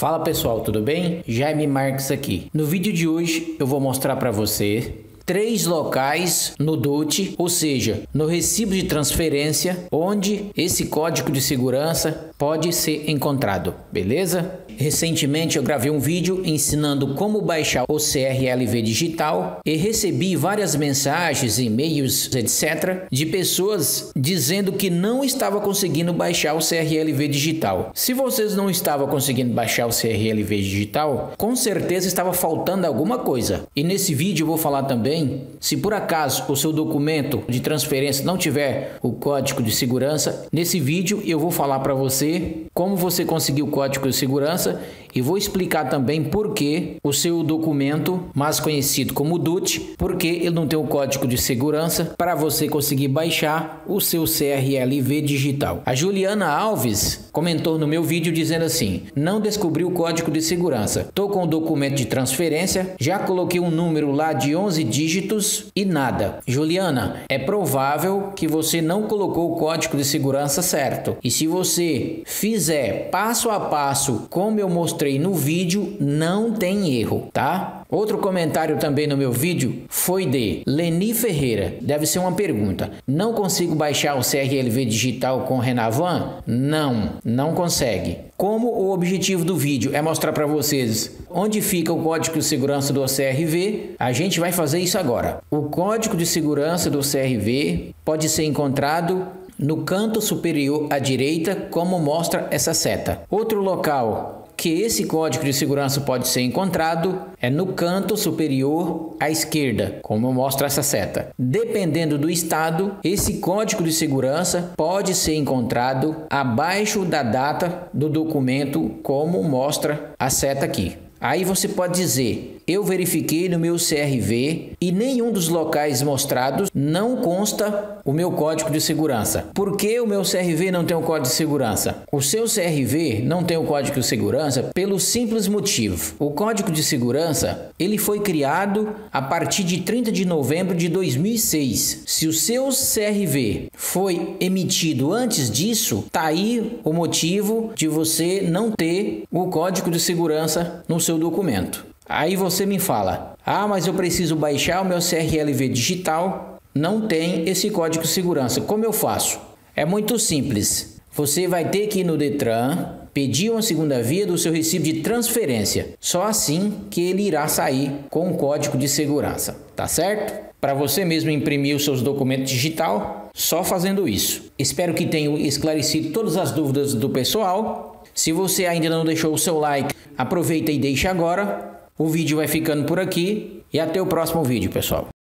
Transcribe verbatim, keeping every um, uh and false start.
Fala pessoal, tudo bem? Jaime Marques aqui. No vídeo de hoje eu vou mostrar para você três locais no D U T, ou seja, no recibo de transferência, onde esse código de segurança pode ser encontrado, beleza? Recentemente eu gravei um vídeo ensinando como baixar o C R L V digital e recebi várias mensagens, e-mails, etcétera, de pessoas dizendo que não estava conseguindo baixar o C R L V digital. Se vocês não estavam conseguindo baixar o C R L V digital, com certeza estava faltando alguma coisa. E nesse vídeo eu vou falar também se por acaso o seu documento de transferência não tiver o código de segurança. Nesse vídeo eu vou falar para você como você conseguir o código de segurança e vou explicar também por que o seu documento, mais conhecido como D U T, porque ele não tem o código de segurança para você conseguir baixar o seu C R L V digital. A Juliana Alves comentou no meu vídeo dizendo assim: não descobri o código de segurança, tô com o documento de transferência, já coloquei um número lá de onze dígitos e nada. Juliana, é provável que você não colocou o código de segurança certo, e se você fizer passo a passo como eu mostrei no vídeo, não tem erro, tá? Outro comentário também no meu vídeo foi de Leni Ferreira. Deve ser uma pergunta: não consigo baixar o C R L V digital com Renavan? Não, não consegue. Como o objetivo do vídeo é mostrar para vocês onde fica o código de segurança do C R V, a gente vai fazer isso agora. O código de segurança do C R V pode ser encontrado no canto superior à direita, como mostra essa seta. Outro local que esse código de segurança pode ser encontrado é no canto superior à esquerda, como mostra essa seta. Dependendo do estado, esse código de segurança pode ser encontrado abaixo da data do documento, como mostra a seta aqui. Aí você pode dizer: eu verifiquei no meu C R V e nenhum dos locais mostrados não consta o meu código de segurança. Por que o meu C R V não tem o código de segurança? O seu C R V não tem o código de segurança pelo simples motivo: o código de segurança ele foi criado a partir de trinta de novembro de dois mil e seis. Se o seu C R V foi emitido antes disso, tá aí o motivo de você não ter o código de segurança no seu documento. Aí você me fala: ah, mas eu preciso baixar o meu C R L V digital, não tem esse código de segurança, como eu faço? É muito simples. Você vai ter que ir no DETRAN, pedir uma segunda via do seu recibo de transferência. Só assim que ele irá sair com o código de segurança, tá certo? Para você mesmo imprimir os seus documentos digital, só fazendo isso. Espero que tenha esclarecido todas as dúvidas do pessoal. Se você ainda não deixou o seu like, aproveita e deixa agora. O vídeo vai ficando por aqui e até o próximo vídeo, pessoal.